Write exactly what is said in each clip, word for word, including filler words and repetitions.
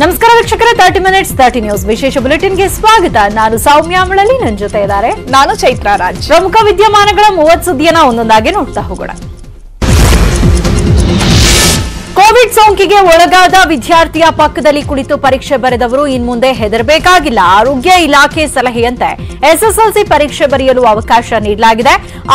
ನಮಸ್ಕಾರ ವೀಕ್ಷಕರೇ, ಮೂವತ್ತು ಮಿನಿಟ್ಸ್ ಮೂವತ್ತು ನ್ಯೂಸ್ ವಿಶೇಷ ಬುಲೆಟಿನ್ ಗೆ ಸ್ವಾಗತ. ನಾನು ಸೌಮ್ಯ ಅಮಳಲಿ, ನನ್ನ ಜೊತೆ ಇದ್ದಾರೆ ನಾನು ಚೈತ್ರಾ ರಾಜ್. ಪ್ರಮುಖ ವಿದ್ಯಮಾನಗಳ ಮೂವತ್ತು ಸುದ್ದಿಯನ್ನು ಒಂದೊಂದಾಗಿ ನೋಡ್ತಾ ಹೋಗೋಣ. ಕೋವಿಡ್ ಸೋಂಕಿಗೆ ಒಳಗಾದ ವಿದ್ಯಾರ್ಥಿಯ ಪಕ್ಕದಲ್ಲಿ ಕುಳಿತು ಪರೀಕ್ಷೆ ಬರೆದವರು ಇನ್ನು ಮುಂದೆ ಹೆದರಬೇಕಾಗಿಲ್ಲ. ಆರೋಗ್ಯ ಇಲಾಖೆ ಸಲಹೆಯಂತೆ ಎಸ್ಎಸ್ಎಲ್ಸಿ ಪರೀಕ್ಷೆ ಬರೆಯಲು ಅವಕಾಶ ನೀಡಲಾಗಿದೆ.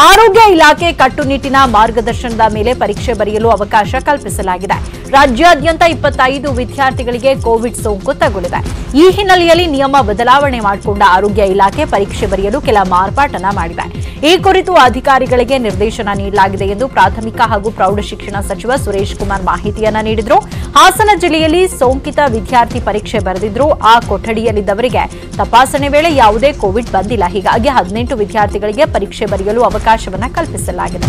ಆರೋಗ್ಯ ಇಲಾಖೆ ಕಟ್ಟುನಿಟ್ಟಿನ ಮಾರ್ಗದರ್ಶನದ ಮೇಲೆ ಪರೀಕ್ಷೆ ಬರೆಯಲು ಅವಕಾಶ ಕಲ್ಪಿಸಲಾಗಿದೆ. ರಾಜ್ಯಾದ್ಯಂತ ಇಪ್ಪತ್ತೈದು ವಿದ್ಯಾರ್ಥಿಗಳಿಗೆ ಕೋವಿಡ್ ಸೋಂಕು ತಗುಲಿದೆ. ಈ ಹಿನ್ನೆಲೆಯಲ್ಲಿ ನಿಯಮ ಬದಲಾವಣೆ ಮಾಡಿಕೊಂಡ ಆರೋಗ್ಯ ಇಲಾಖೆ ಪರೀಕ್ಷೆ ಬರೆಯಲು ಕೆಲ ಮಾರ್ಪಾಟನ ಮಾಡಿದೆ. ಈ ಕುರಿತು ಅಧಿಕಾರಿಗಳಿಗೆ ನಿರ್ದೇಶನ ನೀಡಲಾಗಿದೆ ಎಂದು ಪ್ರಾಥಮಿಕ ಹಾಗೂ ಪ್ರೌಢಶಿಕ್ಷಣ ಸಚಿವ ಸುರೇಶ್ ಕುಮಾರ್ ಮಾಹಿತಿಯನ್ನ ನೀಡಿದರು. ಹಾಸನ ಜಿಲ್ಲೆಯಲ್ಲಿ ಸೋಂಕಿತ ವಿದ್ಯಾರ್ಥಿ ಪರೀಕ್ಷೆ ಬರೆದಿದ್ರು. ಆ ಕೊಠಡಿಯಲ್ಲಿದ್ದವರಿಗೆ ತಪಾಸಣೆ ವೇಳೆ ಯಾವುದೇ ಕೋವಿಡ್ ಬಂದಿಲ್ಲ. ಹೀಗಾಗಿ ಹದಿನೆಂಟು ವಿದ್ಯಾರ್ಥಿಗಳಿಗೆ ಪರೀಕ್ಷೆ ಬರೆಯಲು ಅವಕಾಶವನ್ನು ಕಲ್ಪಿಸಲಾಗಿದೆ.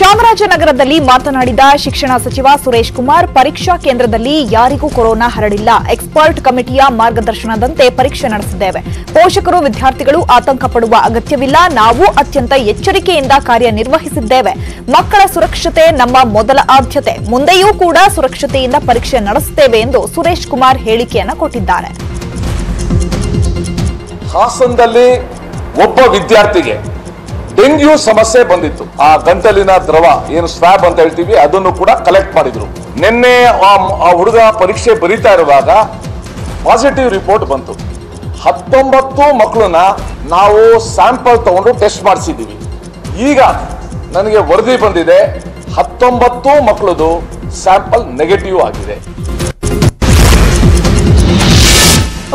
ಚಾಮರಾಜನಗರದಲ್ಲಿ ಮಾತನಾಡಿದ ಶಿಕ್ಷಣ ಸಚಿವ ಸುರೇಶ್ ಕುಮಾರ್, ಪರೀಕ್ಷಾ ಕೇಂದ್ರದಲ್ಲಿ ಯಾರಿಗೂ ಕೊರೋನಾ ಹರಡಿಲ್ಲ. ಎಕ್ಸ್ಪರ್ಟ್ ಕಮಿಟಿಯ ಮಾರ್ಗದರ್ಶನದಂತೆ ಪರೀಕ್ಷೆ ನಡೆಸಿದ್ದೇವೆ. ಪೋಷಕರು, ವಿದ್ಯಾರ್ಥಿಗಳು ಆತಂಕ ಪಡುವ ಅಗತ್ಯವಿಲ್ಲ. ನಾವು ಅತ್ಯಂತ ಎಚ್ಚರಿಕೆಯಿಂದ ಕಾರ್ಯನಿರ್ವಹಿಸಿದ್ದೇವೆ. ಮಕ್ಕಳ ಸುರಕ್ಷತೆ ನಮ್ಮ ಮೊದಲ ಆದ್ಯತೆ. ಮುಂದೆಯೂ ಕೂಡ ಸುರಕ್ಷತೆಯಿಂದ ಪರೀಕ್ಷೆ ನಡೆಸುತ್ತೇವೆ ಎಂದು ಸುರೇಶ್ ಕುಮಾರ್ ಹೇಳಿಕೆಯನ್ನು ಕೊಟ್ಟಿದ್ದಾರೆ. ಹಾಸನದಲ್ಲಿ ಒಬ್ಬ ವಿದ್ಯಾರ್ಥಿಗೆ ಡೆಂಗ್ಯೂ ಸಮಸ್ಯೆ ಬಂದಿತ್ತು. ಆ ಗಂಟಲಿನ ದ್ರವ ಏನು ಸ್ವಾಬ್ ಅಂತ ಹೇಳ್ತೀವಿ ಅದನ್ನು ಕೂಡ ಕಲೆಕ್ಟ್ ಮಾಡಿದ್ರು. ನಿನ್ನೆ ಆ ಹುಡುಗ ಪರೀಕ್ಷೆ ಬರೀತಾ ಇರುವಾಗ ಪಾಸಿಟಿವ್ ರಿಪೋರ್ಟ್ ಬಂತು. ಹತ್ತೊಂಬತ್ತು ಮಕ್ಕಳನ್ನ ನಾವು ಸ್ಯಾಂಪಲ್ ತಗೊಂಡು ಟೆಸ್ಟ್ ಮಾಡಿಸಿದ್ದೀವಿ. ಈಗ ನನಗೆ ವರದಿ ಬಂದಿದೆ, ಹತ್ತೊಂಬತ್ತು ಮಕ್ಕಳದು ಸ್ಯಾಂಪಲ್ ನೆಗೆಟಿವ್ ಆಗಿದೆ.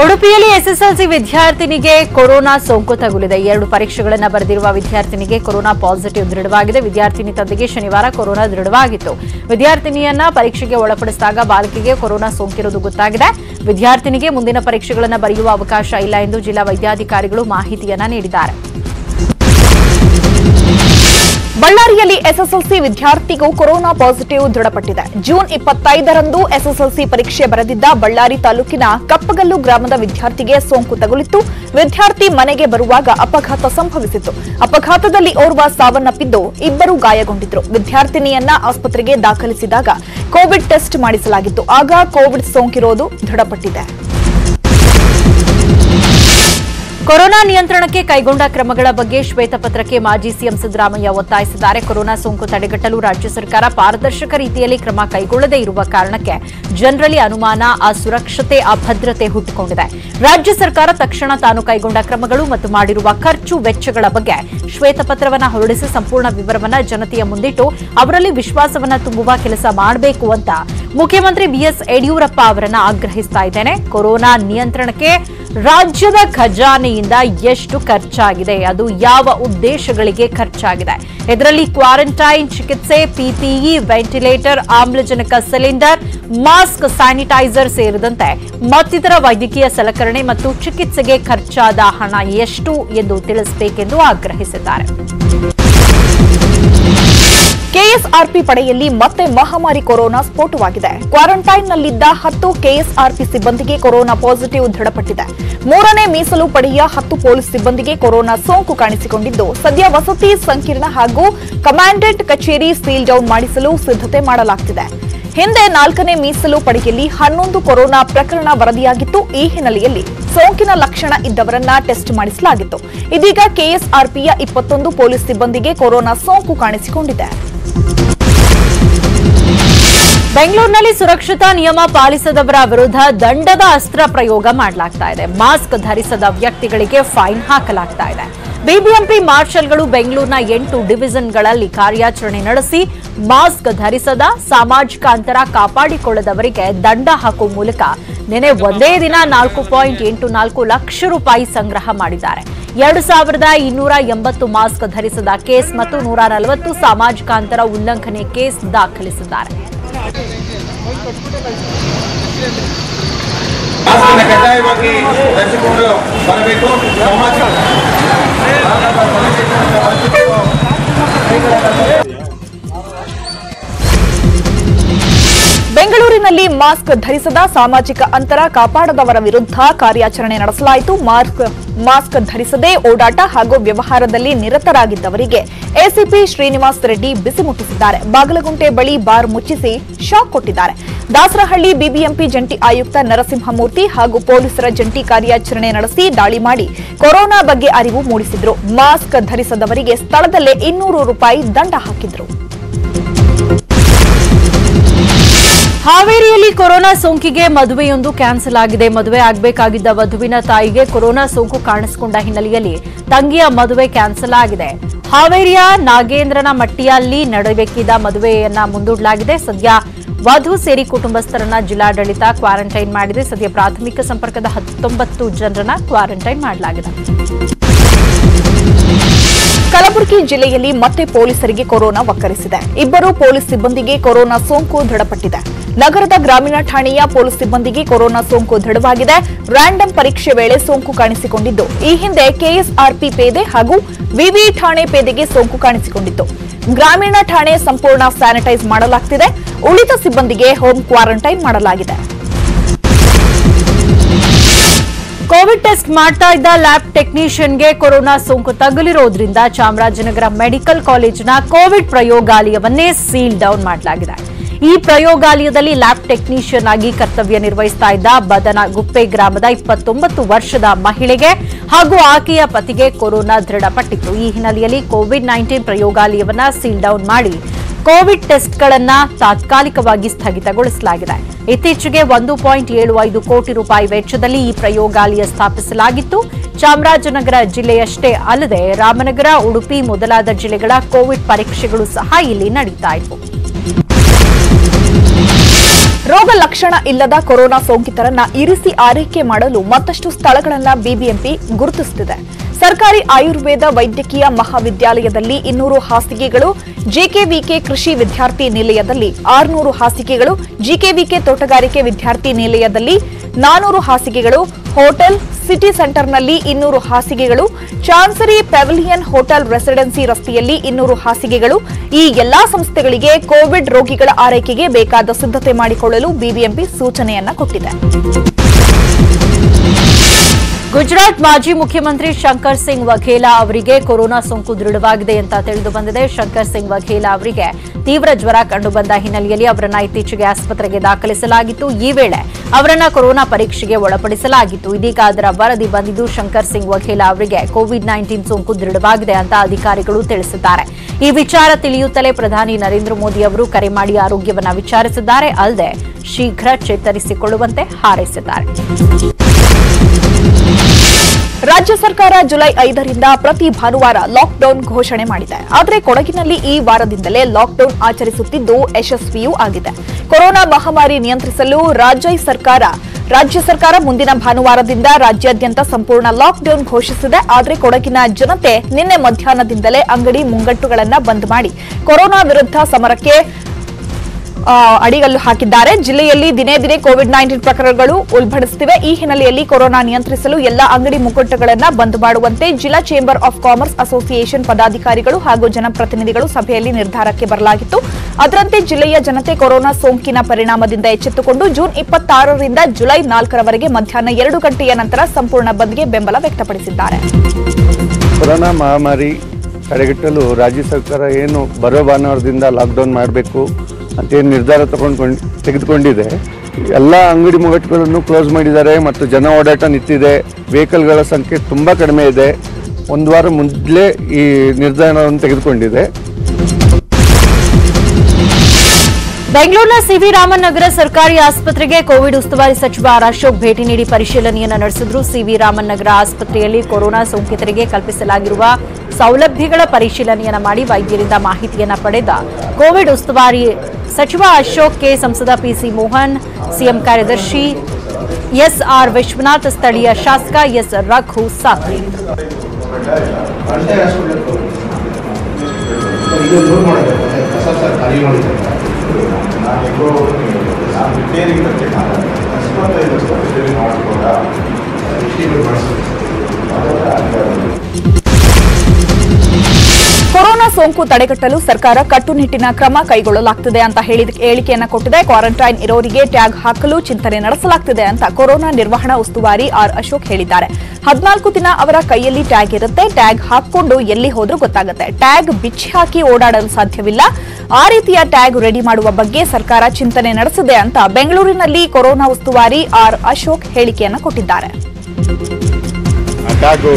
ಉಡುಪಿಯಲ್ಲಿ ಎಸ್ಎಸ್ಎಲ್ಸಿ ವಿದ್ಯಾರ್ಥಿನಿಗೆ ಕೊರೋನಾ ಸೋಂಕು ತಗುಲಿದೆ. ಎರಡು ಪರೀಕ್ಷೆಗಳನ್ನು ಬರೆದಿರುವ ವಿದ್ಯಾರ್ಥಿನಿಗೆ ಕೊರೋನಾ ಪಾಸಿಟಿವ್ ದೃಢವಾಗಿದೆ. ವಿದ್ಯಾರ್ಥಿನಿ ತಂದೆಗೆ ಶನಿವಾರ ಕೊರೋನಾ ದೃಢವಾಗಿತ್ತು. ವಿದ್ಯಾರ್ಥಿನಿಯನ್ನ ಪರೀಕ್ಷೆಗೆ ಒಳಪಡಿಸಿದಾಗ ಬಾಲಕಿಗೆ ಕೊರೋನಾ ಸೋಂಕಿರುವುದು ಗೊತ್ತಾಗಿದೆ. ವಿದ್ಯಾರ್ಥಿನಿಗೆ ಮುಂದಿನ ಪರೀಕ್ಷೆಗಳನ್ನು ಬರೆಯುವ ಅವಕಾಶ ಇಲ್ಲ ಎಂದು ಜಿಲ್ಲಾ ವೈದ್ಯಾಧಿಕಾರಿಗಳು ಮಾಹಿತಿಯನ್ನ ನೀಡಿದ್ದಾರೆ. ಬಳ್ಳಾರಿಯಲ್ಲಿ ಎಸ್ಎಸ್ಎಲ್ಸಿ ವಿದ್ಯಾರ್ಥಿಗೂ ಕೊರೋನಾ ಪಾಸಿಟಿವ್ ದೃಢಪಟ್ಟಿದೆ. ಜೂನ್ ಇಪ್ಪತ್ತೈದರಂದು ಎಸ್ಎಸ್ಎಲ್ಸಿ ಪರೀಕ್ಷೆ ಬರೆದಿದ್ದ ಬಳ್ಳಾರಿ ತಾಲೂಕಿನ ಕಪ್ಪಗಲ್ಲು ಗ್ರಾಮದ ವಿದ್ಯಾರ್ಥಿಗೆ ಸೋಂಕು ತಗುಲಿತ್ತು. ವಿದ್ಯಾರ್ಥಿ ಮನೆಗೆ ಬರುವಾಗ ಅಪಘಾತ ಸಂಭವಿಸಿತ್ತು. ಅಪಘಾತದಲ್ಲಿ ಓರ್ವ ಸಾವನ್ನಪ್ಪಿದ್ದು, ಇಬ್ಬರು ಗಾಯಗೊಂಡಿದ್ರು. ವಿದ್ಯಾರ್ಥಿನಿಯನ್ನ ಆಸ್ಪತ್ರೆಗೆ ದಾಖಲಿಸಿದಾಗ ಕೋವಿಡ್ ಟೆಸ್ಟ್ ಮಾಡಿಸಲಾಗಿತ್ತು. ಆಗ ಕೋವಿಡ್ ಸೋಂಕಿರೋದು ದೃಢಪಟ್ಟಿದೆ. ಕೊರೋನಾ ನಿಯಂತ್ರಣಕ್ಕೆ ಕೈಗೊಂಡ ಕ್ರಮಗಳ ಬಗ್ಗೆ ಶ್ವೇತಪತ್ರಕ್ಕೆ ಮಾಜಿ ಸಿಎಂ ಸಿದ್ದರಾಮಯ್ಯ ಒತ್ತಾಯಿಸಿದ್ದಾರೆ. ಕೊರೋನಾ ಸೋಂಕು ತಡೆಗಟ್ಟಲು ರಾಜ್ಯ ಸರ್ಕಾರ ಪಾರದರ್ಶಕ ರೀತಿಯಲ್ಲಿ ಕ್ರಮ ಕೈಗೊಳ್ಳದೇ ಇರುವ ಕಾರಣಕ್ಕೆ ಜನರಲ್ಲಿ ಅನುಮಾನ, ಅಸುರಕ್ಷತೆ, ಅಭದ್ರತೆ ಹುಟ್ಟಿಕೊಂಡಿದೆ. ರಾಜ್ಯ ಸರ್ಕಾರ ತಕ್ಷಣ ತಾನು ಕೈಗೊಂಡ ಕ್ರಮಗಳು ಮತ್ತು ಮಾಡಿರುವ ಖರ್ಚು ವೆಚ್ಚಗಳ ಬಗ್ಗೆ ಶ್ವೇತಪತ್ರವನ್ನು ಹೊರಡಿಸಿ ಸಂಪೂರ್ಣ ವಿವರವನ್ನು ಜನತೆಯ ಮುಂದಿಟ್ಟು ಅವರಲ್ಲಿ ವಿಶ್ವಾಸವನ್ನು ತುಂಬುವ ಕೆಲಸ ಮಾಡಬೇಕು ಅಂತ ಮುಖ್ಯಮಂತ್ರಿ ಬಿ ಎಸ್ ಯಡಿಯೂರಪ್ಪ ಅವರನ್ನು ಆಗ್ರಹಿಸ್ತಾ ಇದ್ದೇನೆ. ಕೊರೋನಾ ನಿಯಂತ್ರಣಕ್ಕೆ ರಾಜ್ಯದ ಖಜಾನೆಯಿಂದ ಎಷ್ಟು ಖರ್ಚಾಗಿದೆ, ಅದು ಯಾವ ಉದ್ದೇಶಗಳಿಗೆ ಖರ್ಚಾಗಿದೆ, ಇದರಲ್ಲಿ ಕ್ವಾರಂಟೈನ್, ಚಿಕಿತ್ಸೆ, ಪಿಪಿಇ, ವೆಂಟಿಲೇಟರ್, ಆಮ್ಲಜನಕ ಸಿಲಿಂಡರ್, ಮಾಸ್ಕ್, ಸ್ಯಾನಿಟೈಸರ್ ಸೇರಿದಂತೆ ಮತ್ತಿತರ ವೈದ್ಯಕೀಯ ಸಲಕರಣೆ ಮತ್ತು ಚಿಕಿತ್ಸೆಗೆ ಖರ್ಚಾದ ಹಣ ಎಷ್ಟು ಎಂದು ತಿಳಿಸಬೇಕೆಂದು ಆಗ್ರಹಿಸಿದ್ದಾರೆ. ಕೆಎಸ್ಆರ್ಪಿ ಪಡೆಯಲ್ಲಿ ಮತ್ತೆ ಮಹಾಮಾರಿ ಕೊರೋನಾ ಸ್ಫೋಟವಾಗಿದೆ. ಕ್ವಾರಂಟೈನ್ನಲ್ಲಿದ್ದ ಹತ್ತು ಕೆಎಸ್ಆರ್ಪಿ ಸಿಬ್ಬಂದಿಗೆ ಕೊರೋನಾ ಪಾಸಿಟಿವ್ ದೃಢಪಟ್ಟಿದೆ. ಮೂರನೇ ಮೀಸಲು ಪಡೆಯ ಹತ್ತು ಪೊಲೀಸ್ ಸಿಬ್ಬಂದಿಗೆ ಕೊರೋನಾ ಸೋಂಕು ಕಾಣಿಸಿಕೊಂಡಿದ್ದು, ಸದ್ಯ ವಸತಿ ಸಂಕೀರ್ಣ ಹಾಗೂ ಕಮಾಂಡೆಂಟ್ ಕಚೇರಿ ಸೀಲ್ ಡೌನ್ ಮಾಡಿಸಲು ಸಿದ್ಧತೆ ಮಾಡಲಾಗುತ್ತಿದೆ. ಹಿಂದೆ ನಾಲ್ಕನೇ ಮೀಸಲು ಪಡೆಯಲ್ಲಿ ಹನ್ನೊಂದು ಕೊರೋನಾ ಪ್ರಕರಣ ವರದಿಯಾಗಿತ್ತು. ಈ ಹಿನ್ನೆಲೆಯಲ್ಲಿ ಸೋಂಕಿನ ಲಕ್ಷಣ ಇದ್ದವರನ್ನ ಟೆಸ್ಟ್ ಮಾಡಿಸಲಾಗಿತ್ತು. ಇದೀಗ ಕೆಎಸ್ಆರ್ಪಿಯ ಇಪ್ಪತ್ತೊಂದು ಪೊಲೀಸ್ ಸಿಬ್ಬಂದಿಗೆ ಕೊರೋನಾ ಸೋಂಕು ಕಾಣಿಸಿಕೊಂಡಿದೆ. ಬೆಂಗಳೂರಿನಲ್ಲಿ ಸುರಕ್ಷತಾ ನಿಯಮ ಪಾಲಿಸದವರ ವಿರುದ್ಧ ದಂಡದ ಅಸ್ತ್ರ ಪ್ರಯೋಗ ಮಾಡಲಾಗ್ತಾ ಇದೆ. ಮಾಸ್ಕ್ ಧರಿಸದ ವ್ಯಕ್ತಿಗಳಿಗೆ ಫೈನ್ ಹಾಕಲಾಗ್ತಾ ಇದೆ. ಬಿಬಿಎಂಪಿ ಮಾರ್ಷಲ್ಗಳು ಬೆಂಗಳೂರಿನ ಎಂಟು ಡಿವಿಷನ್ಗಳಲ್ಲಿ ಕಾರ್ಯಾಚರಣೆ ನಡೆಸಿ ಮಾಸ್ಕ್ ಧರಿಸದ, ಸಾಮಾಜಿಕ ಅಂತರ ಕಾಪಾಡಿಕೊಳ್ಳದವರಿಗೆ ದಂಡ ಹಾಕುವ ಮೂಲಕ ನಿನ್ನೆ ಒಂದೇ ದಿನ ನಾಲ್ಕು ಪಾಯಿಂಟ್ ಎಂಟು ನಾಲ್ಕು ಲಕ್ಷ ರೂಪಾಯಿ ಸಂಗ್ರಹ ಮಾಡಿದ್ದಾರೆ. ಎರಡು ಸಾವಿರದ ಇನ್ನೂರ ಎಂಬತ್ತು ಮಾಸ್ಕ್ ಧರಿಸದ ಕೇಸ್ ಮತ್ತು ನೂರ ನಲವತ್ತು ಸಾಮಾಜಿಕ ಅಂತರ ಉಲ್ಲಂಘನೆ ಕೇಸ್ ದಾಖಲಿಸಿದ್ದಾರೆ. ಕಡ್ಡಾಯವಾಗಿ ಧರಿಸಿಕೊಂಡು ಬರಬೇಕು. ಬೆಂಗಳೂರಿನಲ್ಲಿ ಮಾಸ್ಕ್ ಧರಿಸದ ಸಾಮಾಜಿಕ ಅಂತರ ಕಾಪಾಡದವರ ವಿರುದ್ಧ ಕಾರ್ಯಾಚರಣೆ ನಡೆಸಲಾಯಿತು ಮಾಸ್ಕ್ ಧರಿಸದೆ ಓಡಾಟ ಹಾಗೂ ವ್ಯವಹಾರದಲ್ಲಿ ನಿರತರಾಗಿದ್ದವರಿಗೆ ಎಸಿಪಿ ಶ್ರೀನಿವಾಸ್ ರೆಡ್ಡಿ ಬಿಸಿ ಮುಟ್ಟಿಸಿದ್ದಾರೆ ಬಾಗಲಗುಂಟೆ ಬಳಿ ಬಾರ್ ಮುಚ್ಚಿಸಿ ಶಾಕ್ ಕೊಟ್ಟಿದ್ದಾರೆ ದಾಸರಹಳ್ಳಿ ಬಿಬಿಎಂಪಿ ಜಂಟಿ ಆಯುಕ್ತ ನರಸಿಂಹಮೂರ್ತಿ ಹಾಗೂ ಪೊಲೀಸರ ಜಂಟಿ ಕಾರ್ಯಾಚರಣೆ ನಡೆಸಿ ದಾಳಿ ಮಾಡಿ ಕೊರೋನಾ ಬಗ್ಗೆ ಅರಿವು ಮೂಡಿಸಿದರು ಮಾಸ್ಕ್ ಧರಿಸದವರಿಗೆ ಸ್ಥಳದಲ್ಲೇ ಇನ್ನೂರು ರೂಪಾಯಿ ದಂಡ ಹಾಕಿದರು ಹಾವೇರಿಯಲ್ಲಿ ಕೊರೋನಾ ಸೋಂಕಿಗೆ ಮದುವೆಯೊಂದು ಕ್ಯಾನ್ಸಲ್ ಆಗಿದೆ ಮದುವೆ ಆಗಬೇಕಾಗಿದ್ದ ವಧುವಿನ ತಾಯಿಗೆ ಕೊರೋನಾ ಸೋಂಕು ಕಾಣಿಸಿಕೊಂಡ ಹಿನ್ನೆಲೆಯಲ್ಲಿ ತಂಗಿಯ ಮದುವೆ ಕ್ಯಾನ್ಸಲ್ ಆಗಿದೆ ಹಾವೇರಿಯ ನಾಗೇಂದ್ರನ ಮಟ್ಟಿಯಲ್ಲಿ ನಡೆಯಬೇಕಿದ್ದ ಮದುವೆಯನ್ನ ಮುಂದೂಡಲಾಗಿದೆ ಸದ್ಯ ವಧು ಸೇರಿ ಕುಟುಂಬಸ್ಥರನ್ನ ಜಿಲ್ಲಾಡಳಿತ ಕ್ವಾರಂಟೈನ್ ಮಾಡಿದೆ ಸದ್ಯ ಪ್ರಾಥಮಿಕ ಸಂಪರ್ಕದ ಹತ್ತೊಂಬತ್ತು ಜನರನ್ನ ಕ್ವಾರಂಟೈನ್ ಮಾಡಲಾಗಿದೆ ಕಲಬುರಗಿ ಜಿಲ್ಲೆಯಲ್ಲಿ ಮತ್ತೆ ಪೊಲೀಸರಿಗೆ ಕೊರೋನಾ ಒಕ್ಕರಿಸಿದೆ ಇಬ್ಬರು ಪೊಲೀಸ್ ಸಿಬ್ಬಂದಿಗೆ ಕೊರೋನಾ ಸೋಂಕು ದೃಢಪಟ್ಟಿದೆ ನಗರದ ಗ್ರಾಮೀಣ ಠಾಣೆಯ ಪೊಲೀಸ್ ಸಿಬ್ಬಂದಿಗೆ ಕೊರೋನಾ ಸೋಂಕು ದೃಢವಾಗಿದೆ ರ್ಯಾಂಡಮ್ ಪರೀಕ್ಷೆ ವೇಳೆ ಸೋಂಕು ಕಾಣಿಸಿಕೊಂಡಿದ್ದು ಈ ಹಿಂದೆ ಕೆಎಸ್ಆರ್ಪಿ ಪೇದೆ ಹಾಗೂ ವಿವಿ ಠಾಣೆ ಪೇದೆಗೆ ಸೋಂಕು ಕಾಣಿಸಿಕೊಂಡಿತ್ತು ಗ್ರಾಮೀಣ ಠಾಣೆ ಸಂಪೂರ್ಣ ಸ್ಯಾನಿಟೈಸ್ ಮಾಡಲಾಗುತ್ತಿದೆ ಉಳಿದ ಸಿಬ್ಬಂದಿಗೆ ಹೋಮ್ ಕ್ವಾರಂಟೈನ್ ಮಾಡಲಾಗಿದೆ ಕೋವಿಡ್ ಟೆಸ್ಟ್ ಮಾಡ್ತಾ ಇದ್ದ ಲ್ಯಾಬ್ ಟೆಕ್ನಿಷಿಯನ್ಗೆ ಕೊರೋನಾ ಸೋಂಕು ತಗುಲಿರೋದ್ರಿಂದ ಚಾಮರಾಜನಗರ ಮೆಡಿಕಲ್ ಕಾಲೇಜಿನ ಕೋವಿಡ್ ಪ್ರಯೋಗಾಲಯವನ್ನೇ ಸೀಲ್ ಡೌನ್ ಮಾಡಲಾಗಿದೆ ಈ ಪ್ರಯೋಗಾಲಯದಲ್ಲಿ ಲ್ಯಾಬ್ ಟೆಕ್ನಿಷಿಯನ್ ಆಗಿ ಕರ್ತವ್ಯ ನಿರ್ವಹಿಸ್ತಾ ಇದ್ದ ಬದನಗುಪ್ಪೆ ಗ್ರಾಮದ ಇಪ್ಪತ್ತೊಂಬತ್ತು ವರ್ಷದ ಮಹಿಳೆಗೆ ಹಾಗೂ ಆಕೆಯ ಪತಿಗೆ ಕೊರೋನಾ ದೃಢಪಟ್ಟಿತ್ತು ಈ ಹಿನ್ನೆಲೆಯಲ್ಲಿ ಕೋವಿಡ್ ಹತ್ತೊಂಬತ್ತು ಪ್ರಯೋಗಾಲಯವನ್ನ ಸೀಲ್ ಡೌನ್ ಮಾಡಿ ಕೋವಿಡ್ ಟೆಸ್ಟ್ಗಳನ್ನ ತಾತ್ಕಾಲಿಕವಾಗಿ ಸ್ಥಗಿತಗೊಳಿಸಲಾಗಿದೆ ಇತ್ತೀಚೆಗೆ ಒಂದು ಪಾಯಿಂಟ್ ಏಳು ಐದು ಕೋಟಿ ರೂಪಾಯಿ ವೆಚ್ಚದಲ್ಲಿ ಈ ಪ್ರಯೋಗಾಲಯ ಸ್ಥಾಪಿಸಲಾಗಿತ್ತು ಚಾಮರಾಜನಗರ ಜಿಲ್ಲೆಯಷ್ಟೇ ಅಲ್ಲದೆ ರಾಮನಗರ ಉಡುಪಿ ಮೊದಲಾದ ಜಿಲ್ಲೆಗಳ ಕೋವಿಡ್ ಪರೀಕ್ಷೆಗಳು ಸಹ ಇಲ್ಲಿ ನಡೀತಾ ಇತ್ತು ರೋಗ ಲಕ್ಷಣ ಇಲ್ಲದ ಕೊರೋನಾ ಸೋಂಕಿತರನ್ನ ಇರಿಸಿ ಆರೈಕೆ ಮಾಡಲು ಮತ್ತಷ್ಟು ಸ್ಥಳಗಳನ್ನು ಬಿಬಿಎಂಪಿ ಗುರುತಿಸುತ್ತಿದೆ ಸರ್ಕಾರಿ ಆಯುರ್ವೇದ ವೈದ್ಯಕೀಯ ಮಹಾವಿದ್ಯಾಲಯದಲ್ಲಿ ಇನ್ನೂರು ಹಾಸಿಗೆಗಳು ಜೆಕೆವಿಕೆ ಕೃಷಿ ವಿದ್ಯಾರ್ಥಿ ನಿಲಯದಲ್ಲಿ ಆರುನೂರು ಹಾಸಿಗೆಗಳು ಜಿಕೆವಿಕೆ ತೋಟಗಾರಿಕೆ ವಿದ್ಯಾರ್ಥಿ ನಿಲಯದಲ್ಲಿ ನಾನ್ನೂರು ಹಾಸಿಗೆಗಳು ಹೋಟೆಲ್ ಸಿಟಿ ಸೆಂಟರ್ನಲ್ಲಿ ಇನ್ನೂರು ಹಾಸಿಗೆಗಳು ಚಾನ್ಸರಿ ಪೆವಿಲಿಯನ್ ಹೋಟೆಲ್ ರೆಸಿಡೆನ್ಸಿ ರಸ್ತೆಯಲ್ಲಿ ಇನ್ನೂರು ಹಾಸಿಗೆಗಳು ಈ ಎಲ್ಲಾ ಸಂಸ್ಥೆಗಳಿಗೆ ಕೋವಿಡ್ ರೋಗಿಗಳ ಆರೈಕೆಗೆ ಬೇಕಾದ ಸಿದ್ಧತೆ ಮಾಡಿಕೊಳ್ಳಲು ಬಿಬಿಎಂಪಿ ಸೂಚನೆಯನ್ನ ಕೊಟ್ಟಿದೆ ಗುಜರಾತ್ ಮಾಜಿ ಮುಖ್ಯಮಂತ್ರಿ ಶಂಕರ್ಸಿಂಗ್ ವಘೇಲಾ ಅವರಿಗೆ ಕೊರೋನಾ ಸೋಂಕು ದೃಢವಾಗಿದೆ ಅಂತ ತಿಳಿದು ಬಂದಿದೆ ಶಂಕರ್ಸಿಂಗ್ ವಘೇಲಾ ಅವರಿಗೆ ತೀವ್ರ ಜ್ವರ ಕಂಡುಬಂದ ಹಿನ್ನೆಲೆಯಲ್ಲಿ ಅವರನ್ನ ಇತ್ತೀಚೆಗೆ ಆಸ್ಪತ್ರೆಗೆ ದಾಖಲಿಸಲಾಗಿತ್ತು ಈ ವೇಳೆ ಅವರನ್ನ ಕೊರೋನಾ ಪರೀಕ್ಷೆಗೆ ಒಳಪಡಿಸಲಾಗಿತ್ತು ಇದೀಗ ಅದರ ವರದಿ ಬಂದಿದ್ದು ಶಂಕರ್ಸಿಂಗ್ ವಘೇಲಾ ಅವರಿಗೆ ಕೋವಿಡ್ ಹತ್ತೊಂಬತ್ತು ಸೋಂಕು ದೃಢವಾಗಿದೆ ಅಂತ ಅಧಿಕಾರಿಗಳು ತಿಳಿಸಿದ್ದಾರೆ ಈ ವಿಚಾರ ತಿಳಿಯುತ್ತಲೇ ಪ್ರಧಾನಿ ನರೇಂದ್ರ ಮೋದಿ ಅವರು ಕರೆ ಮಾಡಿ ಆರೋಗ್ಯವನ್ನ ವಿಚಾರಿಸಿದ್ದಾರೆ ಅಲ್ಲದೆ ಶೀಘ್ರ ಚೇತರಿಸಿಕೊಳ್ಳುವಂತೆ ಹಾರೈಸಿದ್ದಾರೆ ರಾಜ್ಯ ಸರ್ಕಾರ ಜುಲೈ ಐದರಿಂದ ಪ್ರತಿ ಭಾನುವಾರ ಲಾಕ್ಡೌನ್ ಘೋಷಣೆ ಮಾಡಿದೆ ಆದರೆ ಕೊಡಗಿನಲ್ಲಿ ಈ ವಾರದಿಂದಲೇ ಲಾಕ್ಡೌನ್ ಆಚರಿಸುತ್ತಿದ್ದು ಯಶಸ್ವಿಯೂ ಆಗಿದೆ ಕೊರೋನಾ ಮಹಾಮಾರಿ ನಿಯಂತ್ರಿಸಲು ರಾಜ್ಯ ಸರ್ಕಾರ ರಾಜ್ಯ ಸರ್ಕಾರ ಮುಂದಿನ ಭಾನುವಾರದಿಂದ ರಾಜ್ಯಾದ್ಯಂತ ಸಂಪೂರ್ಣ ಲಾಕ್ಡೌನ್ ಘೋಷಿಸಿದೆ ಆದರೆ ಕೊಡಗಿನ ಜನತೆ ನಿನ್ನೆ ಮಧ್ಯಾಹ್ನದಿಂದಲೇ ಅಂಗಡಿ ಮುಂಗಟ್ಟುಗಳನ್ನು ಬಂದ್ ಮಾಡಿ ಕೊರೋನಾ ವಿರುದ್ಧ ಸಮರಕ್ಕೆ ಅಡಿಗಲ್ಲು ಹಾಕಿದ್ದಾರೆ ಜಿಲ್ಲೆಯಲ್ಲಿ ದಿನೇ ದಿನೇ ಕೋವಿಡ್ ಹತ್ತೊಂಬತ್ತು ಪ್ರಕರಣಗಳು ಉಲ್ಬಣಿಸುತ್ತಿವೆ ಈ ಹಿನ್ನೆಲೆಯಲ್ಲಿ ಕೊರೋನಾ ನಿಯಂತ್ರಿಸಲು ಎಲ್ಲ ಅಂಗಡಿ ಮುಗ್ಗಟ್ಟುಗಳನ್ನು ಬಂದ್ ಮಾಡುವಂತೆ ಜಿಲ್ಲಾ ಚೇಂಬರ್ ಆಫ್ ಕಾಮರ್ಸ್ ಅಸೋಸಿಯೇಷನ್ ಪದಾಧಿಕಾರಿಗಳು ಹಾಗೂ ಜನಪ್ರತಿನಿಧಿಗಳು ಸಭೆಯಲ್ಲಿ ನಿರ್ಧಾರಕ್ಕೆ ಬರಲಾಗಿತ್ತು ಅದರಂತೆ ಜಿಲ್ಲೆಯ ಜನತೆ ಕೊರೋನಾ ಸೋಂಕಿನ ಪರಿಣಾಮದಿಂದ ಎಚ್ಚೆತ್ತುಕೊಂಡು ಜೂನ್ ಇಪ್ಪತ್ತಾರರಿಂದ ಜುಲೈ ನಾಲ್ಕರವರೆಗೆ ಮಧ್ಯಾಹ್ನ ಎರಡು ಗಂಟೆಯ ನಂತರ ಸಂಪೂರ್ಣ ಬಂದ್ಗೆ ಬೆಂಬಲ ವ್ಯಕ್ತಪಡಿಸಿದ್ದಾರೆ ಕೊರೋನಾ ಮಹಾಮಾರಿ ತಡೆಗಟ್ಟಲು ರಾಜ್ಯ ಸರ್ಕಾರ ಏನು ಬರೋ ಭಾನುವಾರದಿಂದ ಲಾಕ್ಡೌನ್ ಮಾಡಬೇಕು ಅಂತೇನು ನಿರ್ಧಾರ ತಗೊಂಡ್ಕೊಂಡು ತೆಗೆದುಕೊಂಡಿದೆ ಎಲ್ಲ ಅಂಗಡಿ ಮುಗಟ್ಟುಗಳನ್ನು ಕ್ಲೋಸ್ ಮಾಡಿದ್ದಾರೆ ಮತ್ತು ಜನ ಓಡಾಟ ನಿಂತಿದೆ ವೆಹಿಕಲ್ಗಳ ಸಂಖ್ಯೆ ತುಂಬ ಕಡಿಮೆ ಇದೆ ಒಂದು ವಾರ ಮೊದಲೇ ಈ ನಿರ್ಧಾರವನ್ನು ತೆಗೆದುಕೊಂಡಿದೆ ಬೆಂಗಳೂರಿನ ಸಿವಿ ರಾಮನ್ ನಗರ ಸರ್ಕಾರಿ ಆಸ್ಪತ್ರೆಗೆ ಕೋವಿಡ್ ಉಸ್ತುವಾರಿ ಸಚಿವ ಆರ್ ಅಶೋಕ್ ಭೇಟಿ ನೀಡಿ ಪರಿಶೀಲನೆಯನ್ನು ನಡೆಸಿದ್ರು ಸಿವಿ ರಾಮನ್ ನಗರ ಆಸ್ಪತ್ರೆಯಲ್ಲಿ ಕೊರೋನಾ ಸೋಂಕಿತರಿಗೆ ಕಲ್ಪಿಸಲಾಗಿರುವ ಸೌಲಭ್ಯಗಳ ಪರಿಶೀಲನೆಯನ್ನು ಮಾಡಿ ವೈದ್ಯರಿಂದ ಮಾಹಿತಿಯನ್ನು ಪಡೆದ ಕೋವಿಡ್ ಉಸ್ತುವಾರಿ ಸಚಿವ ಅಶೋಕ್ಗೆ ಸಂಸದ ಪಿಸಿ ಮೋಹನ್ ಸಿಎಂ ಕಾರ್ಯದರ್ಶಿ ಎಸ್ಆರ್ ವಿಶ್ವನಾಥ್ ಸ್ಥಳೀಯ ಶಾಸಕ ಎಸ್ ರಘು ಸಾಥ್ ಕೊರೋನಾ ಸೋಂಕು ತಡೆಗಟ್ಟಲು ಸರ್ಕಾರ ಕಟ್ಟುನಿಟ್ಟಿನ ಕ್ರಮ ಕೈಗೊಳ್ಳಲಾಗುತ್ತಿದೆ ಅಂತ ಹೇಳಿಕೆಯನ್ನು ಕೊಟ್ಟಿದೆ. ಕ್ವಾರಂಟೈನ್ ಇರೋರಿಗೆ ಟ್ಯಾಗ್ ಹಾಕಲು ಚಿಂತನೆ ನಡೆಸಲಾಗುತ್ತಿದೆ ಅಂತ ಕೊರೋನಾ ನಿರ್ವಹಣಾ ಉಸ್ತುವಾರಿ ಆರ್ ಅಶೋಕ್ ಹೇಳಿದ್ದಾರೆ. ಹದಿನಾಲ್ಕು ದಿನ ಅವರ ಕೈಯಲ್ಲಿ ಟ್ಯಾಗ್ ಇರುತ್ತೆ. ಟ್ಯಾಗ್ ಹಾಕಿಕೊಂಡು ಎಲ್ಲಿ ಹೋದ್ರೂ ಗೊತ್ತಾಗುತ್ತೆ. ಟ್ಯಾಗ್ ಬಿಚ್ಚಿ ಹಾಕಿ ಓಡಾಡಲು ಸಾಧ್ಯವಿಲ್ಲ. ಆ ರೀತಿಯ ಟ್ಯಾಗ್ ರೆಡಿ ಮಾಡುವ ಬಗ್ಗೆ ಸರ್ಕಾರ ಚಿಂತನೆ ನಡೆಸಿದೆ ಅಂತ ಬೆಂಗಳೂರಿನಲ್ಲಿ ಕೊರೋನಾ ಉಸ್ತುವಾರಿ ಆರ್ ಅಶೋಕ್ ಹೇಳಿಕೆಯನ್ನು ಕೊಟ್ಟಿದ್ದಾರೆ. ಟ್ಯಾಗು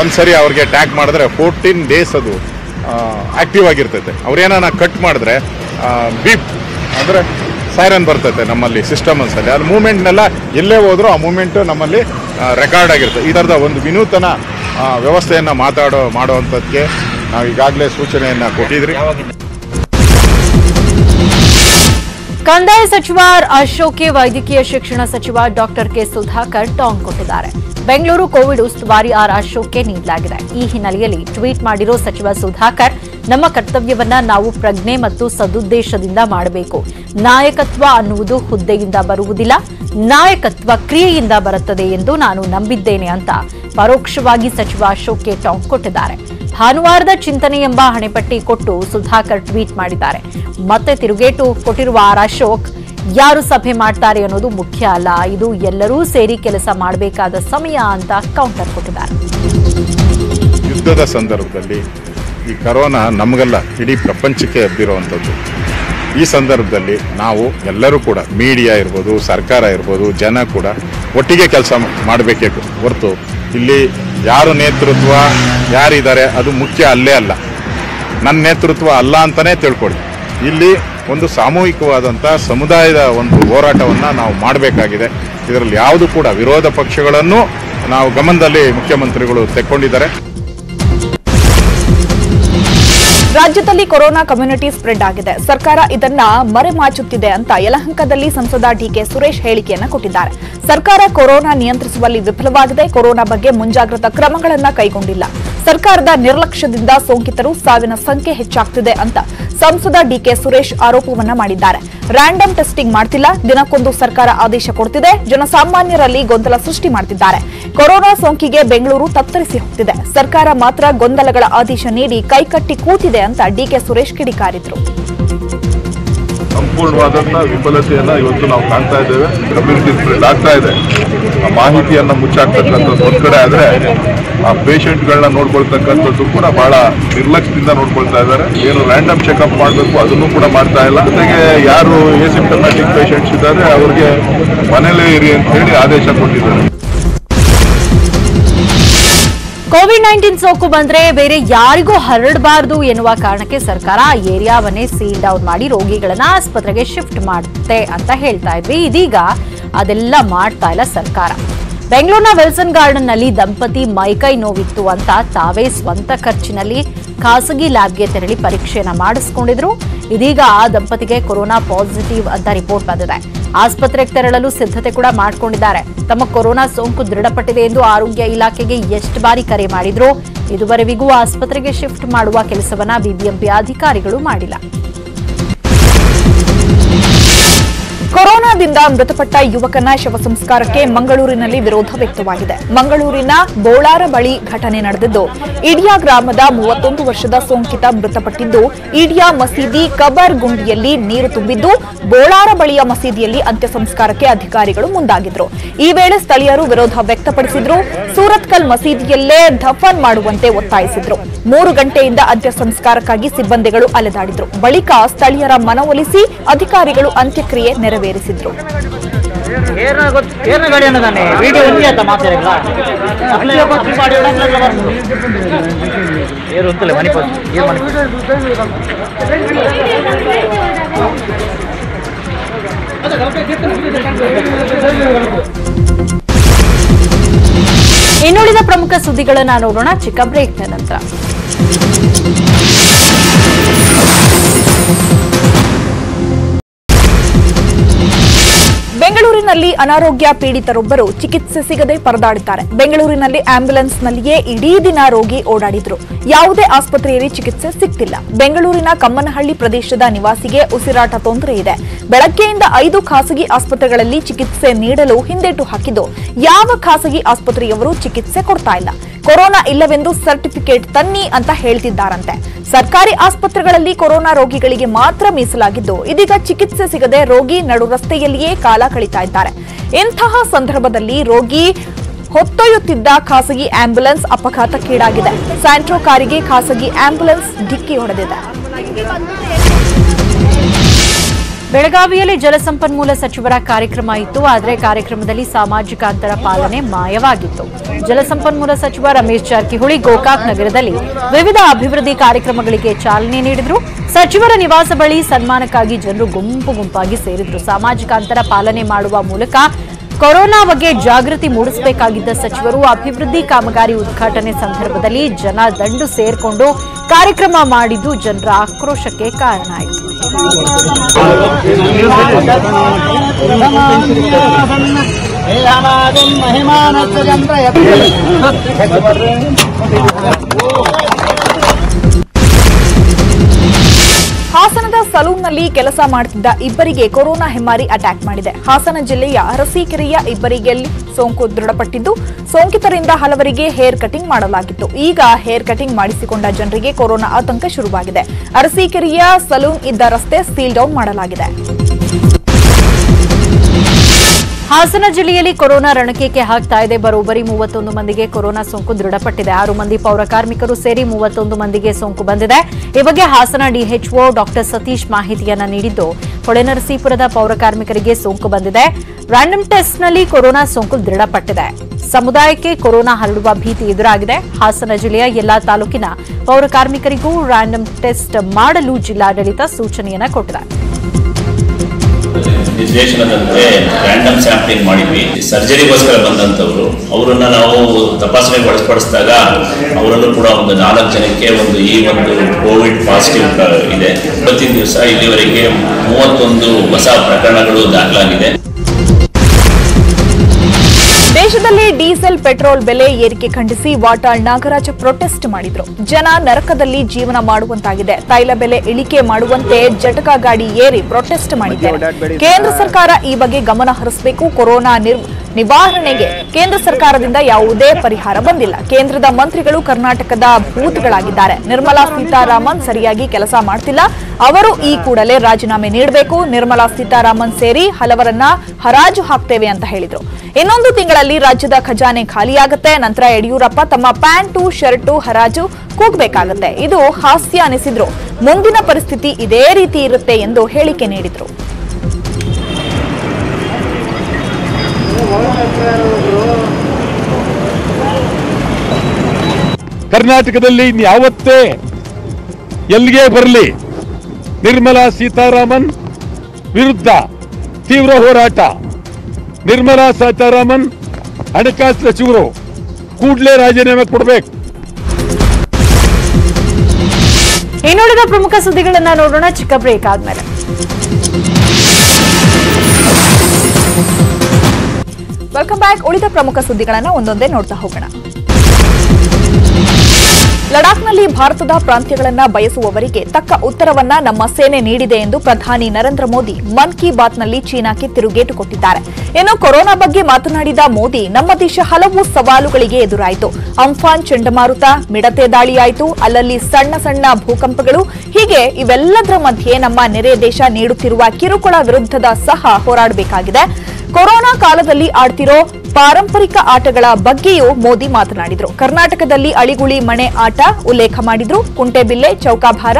ಒಂದು ಸರಿ ಅವ್ರಿಗೆ ಟ್ಯಾಗ್ ಮಾಡಿದ್ರೆ ಫೋರ್ಟೀನ್ ಡೇಸ್ ಅದು ಆ್ಯಕ್ಟಿವ್ ಆಗಿರ್ತೈತೆ. ಅವ್ರೇನ ಕಟ್ ಮಾಡಿದ್ರೆ ಬೀಪ್ ಅಂದರೆ ಸೈರನ್ ಬರ್ತೈತೆ ನಮ್ಮಲ್ಲಿ ಸಿಸ್ಟಮನ್ಸಲ್ಲಿ. ಅದು ಮೂಮೆಂಟ್ನೆಲ್ಲ ಎಲ್ಲೇ ಹೋದರೂ ಆ ಮೂಮೆಂಟು ನಮ್ಮಲ್ಲಿ ರೆಕಾರ್ಡ್ ಆಗಿರ್ತದೆ. ಈ ಥರದ ಒಂದು ವಿನೂತನ ವ್ಯವಸ್ಥೆಯನ್ನು ಮಾತಾಡೋ ಮಾಡೋವಂಥದ್ದಕ್ಕೆ ನಾವು ಈಗಾಗಲೇ ಸೂಚನೆಯನ್ನು ಕೊಟ್ಟಿದ್ರಿ. ಕಂದಾಯ ಸಚಿವ ಆರ್ ಅಶೋಕ್ಗೆ ವೈದ್ಯಕೀಯ ಶಿಕ್ಷಣ ಸಚಿವ ಡಾಕ್ಟರ್ ಕೆ ಸುಧಾಕರ್ ಟಾಂಗ್ ಕೊಟ್ಟಿದ್ದಾರೆ. ಬೆಂಗಳೂರು ಕೋವಿಡ್ ಉಸ್ತುವಾರಿ ಆರ್ ಅಶೋಕ್ಗೆ ನೀಡಲಾಗಿದೆ. ಈ ಹಿನ್ನೆಲೆಯಲ್ಲಿ ಟ್ವೀಟ್ ಮಾಡಿರೋ ಸಚಿವ ಸುಧಾಕರ್, ನಮ್ಮ ಕರ್ತವ್ಯವನ್ನ ನಾವು ಪ್ರಜ್ಞೆ ಮತ್ತು ಸದುದ್ದೇಶದಿಂದ ಮಾಡಬೇಕು. ನಾಯಕತ್ವ ಅನ್ನುವುದು ಹುದ್ದೆಯಿಂದ ಬರುವುದಿಲ್ಲ, ನಾಯಕತ್ವ ಕ್ರಿಯೆಯಿಂದ ಬರುತ್ತದೆ ಎಂದು ನಾನು ನಂಬಿದ್ದೇನೆ ಅಂತ ಪರೋಕ್ಷವಾಗಿ ಸಚಿವ ಅಶೋಕ್ಗೆ ಟಾಂಗ್ ಕೊಟ್ಟಿದ್ದಾರೆ. ಭಾನುವಾರದ ಚಿಂತನೆ ಎಂಬ ಹಣೆಪಟ್ಟಿ ಕೊಟ್ಟು ಸುಧಾಕರ್ ಟ್ವೀಟ್ ಮಾಡಿದ್ದಾರೆ. ಮತ್ತೆ ತಿರುಗೇಟು ಕೊಟ್ಟಿರುವ ಆರ್ ಅಶೋಕ್, ಯಾರು ಸಭೆ ಮಾಡ್ತಾರೆ ಅನ್ನೋದು ಮುಖ್ಯ ಅಲ್ಲ, ಇದು ಎಲ್ಲರೂ ಸೇರಿ ಕೆಲಸ ಮಾಡಬೇಕಾದ ಸಮಯ ಅಂತ ಕೌಂಟರ್ ಕೊಟ್ಟಿದ್ದಾರೆ. ಯುದ್ಧದ ಸಂದರ್ಭದಲ್ಲಿ ಈ ಕರೋನಾ ನಮಗೆಲ್ಲ ಇಡೀ ಪ್ರಪಂಚಕ್ಕೆ ಹಬ್ಬಿರುವಂಥದ್ದು. ಈ ಸಂದರ್ಭದಲ್ಲಿ ನಾವು ಎಲ್ಲರೂ ಕೂಡ, ಮೀಡಿಯಾ ಇರ್ಬೋದು, ಸರ್ಕಾರ ಇರ್ಬೋದು, ಜನ ಕೂಡ ಒಟ್ಟಿಗೆ ಕೆಲಸ ಮಾಡಬೇಕೇ ಹೊರತು ಇಲ್ಲಿ ಯಾರು ನೇತೃತ್ವ ಯಾರಿದ್ದಾರೆ ಅದು ಮುಖ್ಯ ಅಲ್ಲೇ ಅಲ್ಲ. ನನ್ನ ನೇತೃತ್ವ ಅಲ್ಲ ಅಂತಲೇ ತಿಳ್ಕೊಳ್ಳಿ. ಇಲ್ಲಿ ಒಂದು ಸಾಮೂಹಿಕವಾದಂಥ ಸಮುದಾಯದ ಒಂದು ಹೋರಾಟವನ್ನು ನಾವು ಮಾಡಬೇಕಾಗಿದೆ. ಇದರಲ್ಲಿ ಯಾವುದು ಕೂಡ ವಿರೋಧ ಪಕ್ಷಗಳನ್ನು ನಾವು ಗಮನದಲ್ಲಿ ಮುಖ್ಯಮಂತ್ರಿಗಳು ತೆಕ್ಕೊಂಡಿದ್ದಾರೆ. ರಾಜ್ಯದಲ್ಲಿ ಕೊರೋನಾ ಕಮ್ಯುನಿಟಿ ಸ್ಪ್ರೆಡ್ ಆಗಿದೆ, ಸರ್ಕಾರ ಇದನ್ನ ಮರೆಮಾಚುತ್ತಿದೆ ಅಂತ ಯಲಹಂಕದಲ್ಲಿ ಸಂಸದ ಡಿ ಕೆ ಸುರೇಶ್ ಹೇಳಿಕೆಯನ್ನು ಕೊಟ್ಟಿದ್ದಾರೆ. ಸರ್ಕಾರ ಕೊರೋನಾ ನಿಯಂತ್ರಿಸುವಲ್ಲಿ ವಿಫಲವಾಗಿದೆ. ಕೊರೋನಾ ಬಗ್ಗೆ ಮುಂಜಾಗ್ರತಾ ಕ್ರಮಗಳನ್ನು ಕೈಗೊಂಡಿಲ್ಲ. ಸರ್ಕಾರದ ನಿರ್ಲಕ್ಷ್ಯದಿಂದ ಸೋಂಕಿತರು ಸಾವಿನ ಸಂಖ್ಯೆ ಹೆಚ್ಚಾಗ್ತಿದೆ ಅಂತ ಸಂಸದ ಡಿ ಕೆ ಸುರೇಶ್ ಆರೋಪವನ್ನ ಮಾಡಿದ್ದಾರೆ. ರ್ಯಾಂಡಮ್ ಟೆಸ್ಟಿಂಗ್ ಮಾಡ್ತಿಲ್ಲ, ದಿನಕ್ಕೊಂದು ಸರ್ಕಾರ ಆದೇಶ ಕೊಡ್ತಿದೆ, ಜನಸಾಮಾನ್ಯರಲ್ಲಿ ಗೊಂದಲ ಸೃಷ್ಟಿ ಮಾಡ್ತಿದ್ದಾರೆ. ಕೊರೋನಾ ಸೋಂಕಿಗೆ ಬೆಂಗಳೂರು ತತ್ತರಿಸಿ ಹೋಗ್ತಿದೆ, ಸರ್ಕಾರ ಮಾತ್ರ ಗೊಂದಲಗಳ ಆದೇಶ ನೀಡಿ ಕೈಕಟ್ಟಿ ಕೂತಿದೆ ಅಂತ ಡಿ ಕೆ ಸುರೇಶ್ ಕಿಡಿಕಾರಿದ್ರು. ಸಂಪೂರ್ಣವಾದಂಥ ವಿಫಲತೆಯನ್ನು ಇವತ್ತು ನಾವು ಕಾಣ್ತಾ ಇದ್ದೇವೆ. ಕಮ್ಯುನಿಟಿ ಸ್ಪ್ರೆಡ್ ಆಗ್ತಾ ಇದೆ. ಆ ಮಾಹಿತಿಯನ್ನು ಮುಚ್ಚಾಕ್ತಕ್ಕಂಥದ್ದು ಒಂದು ಕಡೆ ಆದರೆ, ಆ ಪೇಷಂಟ್ಗಳನ್ನ ನೋಡ್ಕೊಳ್ತಕ್ಕಂಥದ್ದು ಕೂಡ ಭಾಳ ನಿರ್ಲಕ್ಷ್ಯದಿಂದ ನೋಡ್ಕೊಳ್ತಾ ಇದ್ದಾರೆ. ಏನು ರ್ಯಾಂಡಮ್ ಚೆಕಪ್ ಮಾಡಬೇಕು ಅದನ್ನು ಕೂಡ ಮಾಡ್ತಾ ಇಲ್ಲ. ಜೊತೆಗೆ ಯಾರು ಎಸಿಮ್ಟಮ್ಯಾಟಿಕ್ ಪೇಷಂಟ್ಸ್ ಇದ್ದಾರೆ ಅವ್ರಿಗೆ ಮನೇಲೇ ಇರಿ ಅಂತೇಳಿ ಆದೇಶ ಕೊಟ್ಟಿದ್ದಾರೆ. ಕೋವಿಡ್ ನೈನ್ಟೀನ್ ಸೋಂಕು ಬಂದ್ರೆ ಬೇರೆ ಯಾರಿಗೂ ಹರಡಬಾರದು ಎನ್ನುವ ಕಾರಣಕ್ಕೆ ಸರ್ಕಾರ ಆ ಏರಿಯಾವನ್ನೇ ಸೀಲ್ ಡೌನ್ ಮಾಡಿ ರೋಗಿಗಳನ್ನ ಆಸ್ಪತ್ರೆಗೆ ಶಿಫ್ಟ್ ಮಾಡುತ್ತೆ ಅಂತ ಹೇಳ್ತಾ ಇದ್ವಿ. ಇದೀಗ ಅದೆಲ್ಲ ಮಾಡ್ತಾ ಇಲ್ಲ ಸರ್ಕಾರ. ಬೆಂಗಳೂರಿನ ವಿಲ್ಸನ್ ಗಾರ್ಡನ್ ನಲ್ಲಿ ದಂಪತಿ ಮೈಕೈ ನೋವಿತ್ತು ಅಂತ ತಾವೇ ಸ್ವಂತ ಖರ್ಚಿನಲ್ಲಿ ಖಾಸಗಿ ಲ್ಯಾಬ್ಗೆ ತೆರಳಿ ಪರೀಕ್ಷೆಯನ್ನ ಮಾಡಿಸ್ಕೊಂಡಿದ್ರು. ಇದೀಗ ಆ ದಂಪತಿಗೆ ಕೊರೋನಾ ಪಾಸಿಟಿವ್ ಅಂತ ರಿಪೋರ್ಟ್ ಬಂದಿದೆ. ಆಸ್ಪತ್ರೆಗೆ ತೆರಳಲು ಸಿದ್ಧತೆ ಕೂಡ ಮಾಡಿಕೊಂಡಿದ್ದಾರೆ. ತಮ್ಮ ಕೊರೋನಾ ಸೋಂಕು ದೃಢಪಟ್ಟಿದೆ ಎಂದು ಆರೋಗ್ಯ ಇಲಾಖೆಗೆ ಎಷ್ಟು ಬಾರಿ ಕರೆ ಮಾಡಿದ್ರು ಇದುವರೆಗೂ ಆಸ್ಪತ್ರೆಗೆ ಶಿಫ್ಟ್ ಮಾಡುವ ಕೆಲಸವನ್ನ ಬಿಬಿಎಂಪಿ ಅಧಿಕಾರಿಗಳು ಮಾಡಿಲ್ಲ. ಕೊರೋನಾದಿಂದ ಮೃತಪಟ್ಟ ಯುವಕನ ಶವ ಸಂಸ್ಕಾರಕ್ಕೆ ಮಂಗಳೂರಿನಲ್ಲಿ ವಿರೋಧ ವ್ಯಕ್ತವಾಗಿದೆ. ಮಂಗಳೂರಿನ ಬೋಳಾರ ಬಳಿ ಘಟನೆ ನಡೆದಿದ್ದು, ಇಡಿಯಾ ಗ್ರಾಮದ ಮೂವತ್ತೊಂದು ವರ್ಷದ ಸೋಂಕಿತ ಮೃತಪಟ್ಟಿದ್ದು, ಇಡಿಯಾ ಮಸೀದಿ ಕಬರ್ ಗುಂಡಿಯಲ್ಲಿ ನೀರು ತುಂಬಿದ್ದು, ಬೋಳಾರ ಬಳಿಯ ಮಸೀದಿಯಲ್ಲಿ ಅಂತ್ಯ ಸಂಸ್ಕಾರಕ್ಕೆ ಅಧಿಕಾರಿಗಳು ಮುಂದಾಗಿದ್ರು. ಈ ವೇಳೆ ಸ್ಥಳೀಯರು ವಿರೋಧ ವ್ಯಕ್ತಪಡಿಸಿದ್ರು. ಸೂರತ್ಕಲ್ ಮಸೀದಿಯಲ್ಲೇ ದಫನ್ ಮಾಡುವಂತೆ ಒತ್ತಾಯಿಸಿದ್ರು. ಮೂರು ಗಂಟೆಯಿಂದ ಅಂತ್ಯ ಸಂಸ್ಕಾರಕ್ಕಾಗಿ ಸಿಬ್ಬಂದಿಗಳು ಅಲೆದಾಡಿದ್ರು. ಬಳಿಕ ಸ್ಥಳೀಯರ ಮನವೊಲಿಸಿ ಅಧಿಕಾರಿಗಳು ಅಂತ್ಯಕ್ರಿಯೆ ನೆರವೇರಿಸಿದರು. ಇನ್ನುಳಿದ ಪ್ರಮುಖ ಸುದ್ದಿಗಳನ್ನು ನೋಡೋಣ ಚಿಕ್ಕ ಬ್ರೇಕ್ನ ನಂತರ. ಬೆಂಗಳೂರಿನಲ್ಲಿ ಅನಾರೋಗ್ಯ ಪೀಡಿತರೊಬ್ಬರು ಚಿಕಿತ್ಸೆ ಸಿಗದೆ ಪರದಾಡಿದ್ದಾರೆ. ಬೆಂಗಳೂರಿನಲ್ಲಿ ಆಂಬ್ಯುಲೆನ್ಸ್ನಲ್ಲಿಯೇ ಇಡೀ ದಿನ ರೋಗಿ ಓಡಾಡಿದ್ರು. ಯಾವುದೇ ಆಸ್ಪತ್ರೆಯಲ್ಲಿ ಚಿಕಿತ್ಸೆ ಸಿಗ್ತಿಲ್ಲ. ಬೆಂಗಳೂರಿನ ಕಮ್ಮನಹಳ್ಳಿ ಪ್ರದೇಶದ ನಿವಾಸಿಗೆ ಉಸಿರಾಟ ತೊಂದರೆ ಇದೆ. ಬೆಳಗ್ಗೆಯಿಂದ ಐದು ಖಾಸಗಿ ಆಸ್ಪತ್ರೆಗಳಲ್ಲಿ ಚಿಕಿತ್ಸೆ ನೀಡಲು ಹಿಂದೇಟು ಹಾಕಿದ್ದು ಯಾವ ಖಾಸಗಿ ಆಸ್ಪತ್ರೆಯವರು ಚಿಕಿತ್ಸೆ ಕೊಡ್ತಾ ಇಲ್ಲ. ಕೊರೋನಾ ಇಲ್ಲವೆಂದು ಸರ್ಟಿಫಿಕೇಟ್ ತನ್ನಿ ಅಂತ ಹೇಳ್ತಿದ್ದಾರಂತೆ. ಸರ್ಕಾರಿ ಆಸ್ಪತ್ರೆಗಳಲ್ಲಿ ಕೊರೋನಾ ರೋಗಿಗಳಿಗೆ ಮಾತ್ರ ಮೀಸಲಾಗಿದ್ದು, ಇದೀಗ ಚಿಕಿತ್ಸೆ ಸಿಗದೆ ರೋಗಿ ನಡು ರಸ್ತೆಯಲ್ಲಿಯೇ ಕಾಲ ಕಳೀತಾ ಇದ್ದಾರೆ. ಇಂತಹ ಸಂದರ್ಭದಲ್ಲಿ ರೋಗಿ ಹೊತ್ತೊಯ್ಯುತ್ತಿದ್ದ ಖಾಸಗಿ ಆಂಬ್ಯುಲೆನ್ಸ್ ಅಪಘಾತಕ್ಕೀಡಾಗಿದೆ. ಸ್ಯಾಂಟ್ರೋ ಕಾರಿಗೆ ಖಾಸಗಿ ಆಂಬ್ಯುಲೆನ್ಸ್ ಡಿಕ್ಕಿ ಹೊಡೆದಿದೆ. ಬೆಳಗಾವಿಯಲ್ಲಿ ಜಲಸಂಪನ್ಮೂಲ ಸಚಿವರ ಕಾರ್ಯಕ್ರಮ ಇತ್ತು. ಆದರೆ ಕಾರ್ಯಕ್ರಮದಲ್ಲಿ ಸಾಮಾಜಿಕ ಅಂತರ ಪಾಲನೆ ಮಾಯವಾಗಿತ್ತು. ಜಲಸಂಪನ್ಮೂಲ ಸಚಿವ ರಮೇಶ್ ಜಾರಕಿಹೊಳಿ ಗೋಕಾಕ್ ನಗರದಲ್ಲಿ ವಿವಿಧ ಅಭಿವೃದ್ಧಿ ಕಾರ್ಯಕ್ರಮಗಳಿಗೆ ಚಾಲನೆ ನೀಡಿದ್ರು. ಸಚಿವರ ನಿವಾಸ ಬಳಿ ಸನ್ಮಾನಕ್ಕಾಗಿ ಜನರು ಗುಂಪು ಗುಂಪಾಗಿ ಸೇರಿದ್ರು. ಸಾಮಾಜಿಕ ಅಂತರ ಪಾಲನೆ ಮಾಡುವ ಮೂಲಕ ಕೊರೋನಾ ಬಗ್ಗೆ ಜಾಗೃತಿ ಮೂಡಿಸಬೇಕಾಗಿದ್ದ ಸಚಿವರು ಅಭಿವೃದ್ಧಿ ಕಾಮಗಾರಿ ಉದ್ಘಾಟನೆ ಸಂದರ್ಭದಲ್ಲಿ ಜನ ದಂಡು ಸೇರಿಕೊಂಡು ಕಾರ್ಯಕ್ರಮ ಮಾಡಿದ್ದು ಜನರ ಆಕ್ರೋಶಕ್ಕೆ ಕಾರಣ ಆಯಿತು. ಹಾಸನದ ಸಲೂನ್ನಲ್ಲಿ ಕೆಲಸ ಮಾಡುತ್ತಿದ್ದ ಇಬ್ಬರಿಗೆ ಕೊರೋನಾ ಹೆಮ್ಮಾರಿ ಅಟ್ಯಾಕ್ ಮಾಡಿದೆ. ಹಾಸನ ಜಿಲ್ಲೆಯ ಅರಸೀಕೆರೆಯ ಇಬ್ಬರಿಗೆ ಸೋಂಕು ದೃಢಪಟ್ಟಿದ್ದು, ಸೋಂಕಿತರಿಂದ ಹಲವರಿಗೆ ಹೇರ್ ಕಟಿಂಗ್ ಮಾಡಲಾಗಿತ್ತು. ಈಗ ಹೇರ್ ಕಟಿಂಗ್ ಮಾಡಿಸಿಕೊಂಡ ಜನರಿಗೆ ಕೊರೋನಾ ಆತಂಕ ಶುರುವಾಗಿದೆ. ಅರಸೀಕೆರೆಯ ಸಲೂನ್ ಇದ್ದ ರಸ್ತೆ ಸೀಲ್ ಡೌನ್ ಮಾಡಲಾಗಿದೆ. ಹಾಸನ ಜಿಲ್ಲೆಯಲ್ಲಿ ಕೊರೋನಾ ರಣಕೇಕೆ ಹಾಕ್ತಾ ಇದೆ. ಬರೋಬ್ಬರಿ ಮೂವತ್ತೊಂದು ಮಂದಿಗೆ ಕೊರೋನಾ ಸೋಂಕು ದೃಢಪಟ್ಟಿದೆ. ಆರು ಮಂದಿ ಪೌರಕಾರ್ಮಿಕರು ಸೇರಿ ಮೂವತ್ತೊಂದು ಮಂದಿಗೆ ಸೋಂಕು ಬಂದಿದೆ. ಈ ಬಗ್ಗೆ ಹಾಸನ ಡಿಎಚ್ಒ ಡಾಕ್ಟರ್ ಸತೀಶ್ ಮಾಹಿತಿಯನ್ನ ನೀಡಿದ್ದು, ಹೊಳೆನರಸೀಪುರದ ಪೌರಕಾರ್ಮಿಕರಿಗೆ ಸೋಂಕು ಬಂದಿದೆ. ರ್ಯಾಂಡಮ್ ಟೆಸ್ಟ್ನಲ್ಲಿ ಕೊರೋನಾ ಸೋಂಕು ದೃಢಪಟ್ಟಿದೆ. ಸಮುದಾಯಕ್ಕೆ ಕೊರೋನಾ ಹರಡುವ ಭೀತಿ ಎದುರಾಗಿದೆ. ಹಾಸನ ಜಿಲ್ಲೆಯ ಎಲ್ಲಾ ತಾಲೂಕಿನ ಪೌರಕಾರ್ಮಿಕರಿಗೂ ರ್ಯಾಂಡಮ್ ಟೆಸ್ಟ್ ಮಾಡಲು ಜಿಲ್ಲಾಡಳಿತ ಸೂಚನೆಯನ್ನ ಕೊಟ್ಟಿದೆ. ವಿಶ್ಲೇಷಣದಂತೆ ರ್ಯಾಂಡಮ್ ಸ್ಯಾಂಪ್ಲಿಂಗ್ ಮಾಡಿದ್ವಿ. ಸರ್ಜರಿಗೋಸ್ಕರ ಬಂದಂಥವ್ರು ಅವರನ್ನು ನಾವು ತಪಾಸಣೆ ಒಳಪಡಿಸಿದಾಗ ಅವರಲ್ಲೂ ಕೂಡ ಒಂದು ನಾಲ್ಕು ಜನಕ್ಕೆ ಒಂದು ಈ ಒಂದು ಕೋವಿಡ್ ಪಾಸಿಟಿವ್ ಇದೆ. ಇವತ್ತಿನ ದಿವಸ ಇಲ್ಲಿವರೆಗೆ ಮೂವತ್ತೊಂದು ಹೊಸ ಪ್ರಕರಣಗಳು ದಾಖಲಾಗಿದೆ. ದೇಶದಲ್ಲಿ ಡೀಸೆಲ್ ಪೆಟ್ರೋಲ್ ಬೆಲೆ ಏರಿಕೆ ಖಂಡಿಸಿ ವಾಟಾಳ್ ನಾಗರಾಜ ಪ್ರೊಟೆಸ್ಟ್ ಮಾಡಿದ್ರು. ಜನ ನರಕದಲ್ಲಿ ಜೀವನ ಮಾಡುವಂತಾಗಿದೆ, ತೈಲ ಬೆಲೆ ಇಳಿಕೆ ಮಾಡುವಂತೆ ಜಟಕಾ ಗಾಡಿ ಏರಿ ಪ್ರೊಟೆಸ್ಟ್ ಮಾಡಿದ್ದಾರೆ. ಕೇಂದ್ರ ಸರ್ಕಾರ ಈ ಬಗ್ಗೆ ಗಮನ ಹರಿಸಬೇಕು. ಕೊರೋನಾ ನಿವಾರಣೆಗೆ ಕೇಂದ್ರ ಸರ್ಕಾರದಿಂದ ಯಾವುದೇ ಪರಿಹಾರ ಬಂದಿಲ್ಲ. ಕೇಂದ್ರದ ಮಂತ್ರಿಗಳು ಕರ್ನಾಟಕದ ಭೂತ್ಗಳಾಗಿದ್ದಾರೆ. ನಿರ್ಮಲಾ ಸೀತಾರಾಮನ್ ಸರಿಯಾಗಿ ಕೆಲಸ ಮಾಡ್ತಿಲ್ಲ, ಅವರು ಈ ಕೂಡಲೇ ರಾಜೀನಾಮೆ ನೀಡಬೇಕು. ನಿರ್ಮಲಾ ಸೀತಾರಾಮನ್ ಸೇರಿ ಹಲವರನ್ನ ಹರಾಜು ಹಾಕ್ತೇವೆ ಅಂತ ಹೇಳಿದ್ರು. ಇನ್ನೊಂದು ತಿಂಗಳಲ್ಲಿ ರಾಜ್ಯದ ಖಜಾನೆ ಖಾಲಿಯಾಗುತ್ತೆ. ನಂತರ ಯಡಿಯೂರಪ್ಪ ತಮ್ಮ ಪ್ಯಾಂಟು ಶರ್ಟು ಹರಾಜು ಕೂಗಬೇಕಾಗುತ್ತೆ. ಇದು ಹಾಸ್ಯ ಅನಿಸಿದ್ರು. ಮುಂದಿನ ಪರಿಸ್ಥಿತಿ ಇದೇ ರೀತಿ ಇರುತ್ತೆ ಎಂದು ಹೇಳಿಕೆ ನೀಡಿದ್ರು. ಕರ್ನಾಟಕದಲ್ಲಿ ಇನ್ಯಾವತ್ತೇ ಎಲ್ಲಿಗೆ ಬರಲಿ ನಿರ್ಮಲಾ ಸೀತಾರಾಮನ್ ವಿರುದ್ಧ ತೀವ್ರ ಹೋರಾಟ. ನಿರ್ಮಲಾ ಸೀತಾರಾಮನ್ ಹಣಕಾಸು ಸಚಿವರು, ಕೂಡಲೇ ರಾಜೀನಾಮೆ ಕೊಡಬೇಕು. ಇನ್ನುಳಿದ ಪ್ರಮುಖ ಸುದ್ದಿಗಳನ್ನು ನೋಡೋಣ ಚಿಕ್ಕ ಬ್ರೇಕ್ ಆದ್ಮೇಲೆ. Welcome back. ಉಳಿದ ಪ್ರಮುಖ ಸುದ್ದಿಗಳನ್ನು ಒಂದೊಂದೇ ನೋಡ್ತಾ ಹೋಗೋಣ. ಲಡಾಖ್ನಲ್ಲಿ ಭಾರತದ ಪ್ರಾಂತ್ಯಗಳನ್ನು ಬಯಸುವವರಿಗೆ ತಕ್ಕ ಉತ್ತರವನ್ನ ನಮ್ಮ ಸೇನೆ ನೀಡಿದೆ ಎಂದು ಪ್ರಧಾನಿ ನರೇಂದ್ರ ಮೋದಿ ಮನ್ ಕಿ ಬಾತ್ನಲ್ಲಿ ಚೀನಾಕ್ಕೆ ತಿರುಗೇಟು ಕೊಟ್ಟಿದ್ದಾರೆ. ಇನ್ನು ಕೊರೋನಾ ಬಗ್ಗೆ ಮಾತನಾಡಿದ ಮೋದಿ, ನಮ್ಮ ದೇಶ ಹಲವು ಸವಾಲುಗಳಿಗೆ ಎದುರಾಯಿತು. ಅಂಫಾನ್ ಚಂಡಮಾರುತ, ಮಿಡತೆ ದಾಳಿಯಾಯಿತು, ಅಲ್ಲಲ್ಲಿ ಸಣ್ಣ ಸಣ್ಣ ಭೂಕಂಪಗಳು, ಹೀಗೆ ಇವೆಲ್ಲದರ ಮಧ್ಯೆ ನಮ್ಮ ನೆರೆ ದೇಶ ನೀಡುತ್ತಿರುವ ಕಿರುಕುಳ ವಿರುದ್ಧದ ಸಹ ಹೋರಾಡಬೇಕಾಗಿದೆ. ಕೊರೋನಾ ಕಾಲದಲ್ಲಿ ಆಡ್ತಿರೋ ಪಾರಂಪರಿಕ ಆಟಗಳ ಬಗ್ಗೆಯೂ ಮೋದಿ ಮಾತನಾಡಿದ್ರು. ಕರ್ನಾಟಕದಲ್ಲಿ ಅಳಿಗುಳಿ ಮಣೆ ಆಟ ಉಲ್ಲೇಖ ಮಾಡಿದ್ರು. ಕುಂಟೆಬಿಲ್ಲೆ, ಚೌಕಾಭಾರ,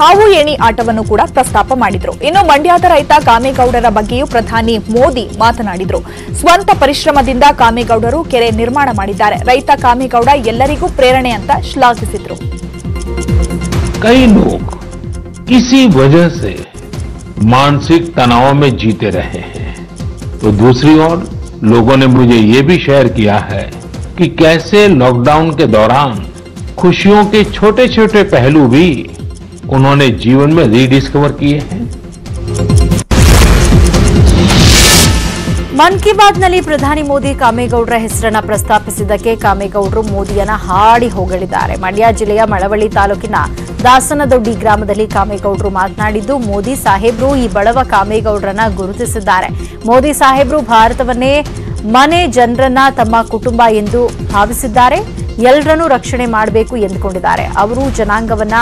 ಹಾವು ಏಣಿ ಆಟವನ್ನು ಕೂಡ ಪ್ರಸ್ತಾಪ ಮಾಡಿದ್ರು. ಇನ್ನು ಮಂಡ್ಯದ ರೈತ ಕಾಮೇಗೌಡರ ಬಗ್ಗೆಯೂ ಪ್ರಧಾನಿ ಮೋದಿ ಮಾತನಾಡಿದ್ರು. ಸ್ವಂತ ಪರಿಶ್ರಮದಿಂದ ಕಾಮೇಗೌಡರು ಕೆರೆ ನಿರ್ಮಾಣ ಮಾಡಿದ್ದಾರೆ. ರೈತ ಕಾಮೇಗೌಡ ಎಲ್ಲರಿಗೂ ಪ್ರೇರಣೆ ಅಂತ ಶ್ಲಾಘಿಸಿದ್ರು. ಕೈ ಲೋಕ ಕಿಸಿ ವಜಹ ಸೆ ಮಾನಸಿಕ ತನಾವ ಮೇ ಜೀತೆ ರಹೆ ಹೈ. तो दूसरी ओर लोगों ने मुझे ये भी शेयर किया है कि कैसे लॉकडाउन के दौरान खुशियों के छोटे छोटे पहलू भी उन्होंने जीवन में रीडिस्कवर किए हैं. ಮನ್ ಕಿ ಬಾತ್ನಲ್ಲಿ ಪ್ರಧಾನಿ ಮೋದಿ ಕಾಮೇಗೌಡರ ಹೆಸರನ್ನ ಪ್ರಸ್ತಾಪಿಸಿದ್ದಕ್ಕೆ ಕಾಮೇಗೌಡರು ಮೋದಿಯನ್ನ ಹಾಡಿ ಹೊಗಳಿದ್ದಾರೆ. ಮಂಡ್ಯ ಜಿಲ್ಲೆಯ ಮಳವಳ್ಳಿ ತಾಲೂಕಿನ ದಾಸನದೊಡ್ಡಿ ಗ್ರಾಮದಲ್ಲಿ ಕಾಮೇಗೌಡರು ಮಾತನಾಡಿದ್ದು, ಮೋದಿ ಸಾಹೇಬ್ರು ಈ ಬಡವ ಕಾಮೇಗೌಡರನ್ನ ಗುರುತಿಸಿದ್ದಾರೆ. ಮೋದಿ ಸಾಹೇಬ್ರು ಭಾರತವನ್ನೇ ಮನೆ ಜನರನ್ನ ತಮ್ಮ ಕುಟುಂಬ ಎಂದು ಭಾವಿಸಿದ್ದಾರೆ. ಎಲ್ಲರನ್ನೂ ರಕ್ಷಣೆ ಮಾಡಬೇಕು ಎಂದುಕೊಂಡಿದ್ದಾರೆ. ಅವರು ಜನಾಂಗವನ್ನ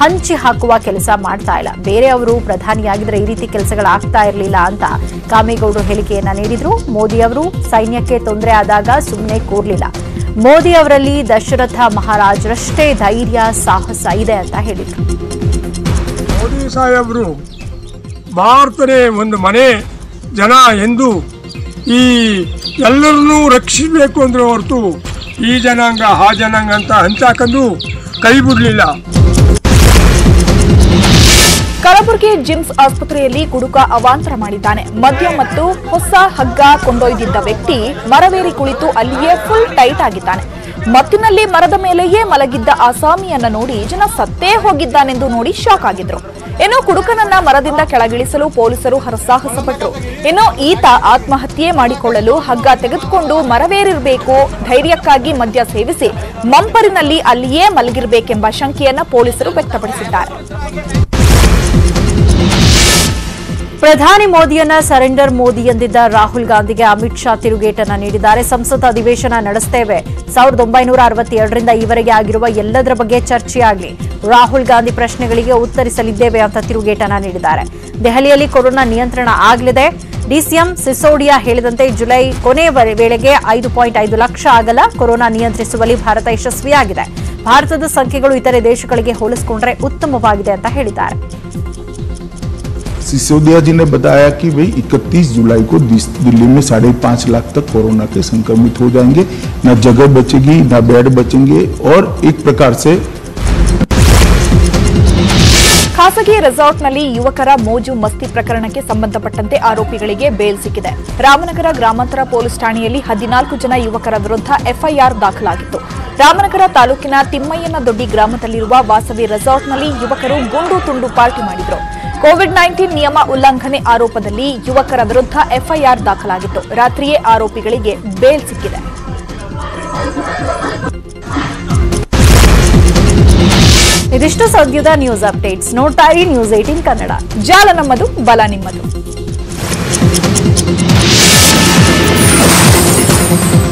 ಹಂಚಿ ಹಾಕುವ ಕೆಲಸ ಮಾಡ್ತಾ ಇಲ್ಲ. ಬೇರೆ ಅವರು ಪ್ರಧಾನಿಯಾಗಿದ್ರೆ ಈ ರೀತಿ ಕೆಲಸಗಳು ಆಗ್ತಾ ಇರಲಿಲ್ಲ ಅಂತ ಕಾಮೇಗೌಡರು ಹೇಳಿಕೆಯನ್ನ ನೀಡಿದ್ರು. ಮೋದಿ ಅವರು ಸೈನ್ಯಕ್ಕೆ ತೊಂದರೆ ಆದಾಗ ಸುಮ್ಮನೆ ಕೂರಲಿಲ್ಲ. ಮೋದಿ ಅವರಲ್ಲಿ ದಶರಥ ಮಹಾರಾಜರಷ್ಟೇ ಧೈರ್ಯ ಸಾಹಸ ಇದೆ ಅಂತ ಹೇಳಿದ್ರು. ಮೋದಿ ಸಾಹೇಬರು ಭಾರತನೇ ಒಂದು ಮನೆ ಜನ ಎಂದು ಈ ಎಲ್ಲರನ್ನೂ ರಕ್ಷಿಸಬೇಕು ಅಂದ್ರೆ ಹೊರತು ಈ ಜನಾಂಗ ಆ ಜನಾಂಗ ಅಂತ ಹಂಚಾಕೊಂಡು ಕೈ ಬಿಡಲಿಲ್ಲ. ಕಲಬುರಗಿ ಜಿಮ್ಸ್ ಆಸ್ಪತ್ರೆಯಲ್ಲಿ ಕುಡುಕ ಅವಾಂತರ ಮಾಡಿದ್ದಾನೆ. ಮದ್ಯ ಮತ್ತು ಹೊಸ ಹಗ್ಗ ಕೊಂಡೊಯ್ದಿದ್ದ ವ್ಯಕ್ತಿ ಮರವೇರಿ ಕುಳಿತು ಅಲ್ಲಿಯೇ ಫುಲ್ ಟೈಟ್ ಆಗಿದ್ದಾನೆ. ಮತ್ತಿನಲ್ಲಿ ಮರದ ಮೇಲೆಯೇ ಮಲಗಿದ್ದ ಅಸಾಮಿಯನ್ನ ನೋಡಿ ಜನ ಸತ್ತೇ ಹೋಗಿದ್ದಾನೆಂದು ನೋಡಿ ಶಾಕ್ ಆಗಿದ್ರು. ಏನೋ ಕುಡುಕನನ್ನ ಮರದಿಂದ ಕೆಳಗಿಳಿಸಲು ಪೊಲೀಸರು ಹರಸಾಹಸ ಪಟ್ಟರು. ಏನೋ ಈತ ಆತ್ಮಹತ್ಯೆ ಮಾಡಿಕೊಳ್ಳಲು ಹಗ್ಗ ತೆಗೆದುಕೊಂಡು ಮರವೇರಿರಬೇಕು, ಧೈರ್ಯಕ್ಕಾಗಿ ಮದ್ಯ ಸೇವಿಸಿ ಮಂಪರಿನಲ್ಲಿ ಅಲ್ಲಿಯೇ ಮಲಗಿರಬೇಕೆಂಬ ಶಂಕೆಯನ್ನ ಪೊಲೀಸರು ವ್ಯಕ್ತಪಡಿಸಿದ್ದಾರೆ. ಪ್ರಧಾನಿ ಮೋದಿಯನ್ನ ಸರೆಂಡರ್ ಮೋದಿ ಎಂದಿದ್ದ ರಾಹುಲ್ ಗಾಂಧಿಗೆ ಅಮಿತ್ ಶಾ ತಿರುಗೇಟನ್ನ ನೀಡಿದ್ದಾರೆ. ಸಂಸತ್ ಅಧಿವೇಶನ ನಡೆಸುತ್ತೇವೆ, ಸಾವಿರದ ಒಂಬೈನೂರ ಅರವತ್ತೆರಡರಿಂದ ಈವರೆಗೆ ಆಗಿರುವ ಎಲ್ಲದರ ಬಗ್ಗೆ ಚರ್ಚೆಯಾಗಲಿ, ರಾಹುಲ್ ಗಾಂಧಿ ಪ್ರಶ್ನೆಗಳಿಗೆ ಉತ್ತರಿಸಲಿದ್ದೇವೆ ಅಂತ ತಿರುಗೇಟನ್ನ ನೀಡಿದ್ದಾರೆ. ದೆಹಲಿಯಲ್ಲಿ ಕೊರೋನಾ ನಿಯಂತ್ರಣ ಆಗಲಿದೆ. ಡಿಸಿಎಂ ಸಿಸೋಡಿಯಾ ಹೇಳಿದಂತೆ ಜುಲೈ ಕೊನೆ ವೇಳೆಗೆ ಐದು ಪಾಯಿಂಟ್ ಐದು ಲಕ್ಷ ಅಗಲ ಕೊರೋನಾ ನಿಯಂತ್ರಿಸುವಲ್ಲಿ ಭಾರತ ಯಶಸ್ವಿಯಾಗಿದೆ. ಭಾರತದ ಸಂಖ್ಯೆಗಳು ಇತರೆ ದೇಶಗಳಿಗೆ ಹೋಲಿಸಿಕೊಂಡ್ರೆ ಉತ್ತಮವಾಗಿದೆ ಅಂತ ಹೇಳಿದ್ದಾರೆ. सिसोदिया जी ने बताया कि भाई इकतीस जुलाई को दिल्ली में साढ़े पाँच लाख तक कोरोना के संक्रमित हो जाएंगे, ना जगह बचेगी ना बेड बचेंगे और एक प्रकार से ಖಾಸಗಿ ರೆಸಾರ್ಟ್ನಲ್ಲಿ ಯುವಕರ ಮೋಜು ಮಸ್ತಿ ಪ್ರಕರಣಕ್ಕೆ ಸಂಬಂಧಪಟ್ಟಂತೆ ಆರೋಪಿಗಳಿಗೆ ಬೇಲ್ ಸಿಕ್ಕಿದೆ. ರಾಮನಗರ ಗ್ರಾಮಾಂತರ ಪೊಲೀಸ್ ಠಾಣೆಯಲ್ಲಿ ಹದಿನಾಲ್ಕು ಜನ ಯುವಕರ ವಿರುದ್ಧ ಎಫ್ಐಆರ್ ದಾಖಲಾಗಿತ್ತು. ರಾಮನಗರ ತಾಲೂಕಿನ ತಿಮ್ಮಯ್ಯನ ದೊಡ್ಡಿ ಗ್ರಾಮದಲ್ಲಿರುವ ವಾಸವಿ ರೆಸಾರ್ಟ್ನಲ್ಲಿ ಯುವಕರು ಗುಂಡು ತುಂಡು ಪಾರ್ಟಿ ಮಾಡಿದ್ರು. ಕೋವಿಡ್ ನೈನ್ಟೀನ್ ನಿಯಮ ಉಲ್ಲಂಘನೆ ಆರೋಪದಲ್ಲಿ ಯುವಕರ ವಿರುದ್ಧ ಎಫ್ಐಆರ್ ದಾಖಲಾಗಿತ್ತು. ರಾತ್ರಿಯೇ ಆರೋಪಿಗಳಿಗೆ ಬೇಲ್ ಸಿಕ್ಕಿದೆ. ಇದಿಷ್ಟು ಸದ್ಯದ ನ್ಯೂಸ್ ಅಪ್ಡೇಟ್ಸ್. ನೋಡ್ತಾ ಇರಿ ನ್ಯೂಸ್ ಏಟೀನ್ ಕನ್ನಡ. ಜಾಲ ನಮ್ಮದು, ಬಲ ನಿಮ್ಮದು.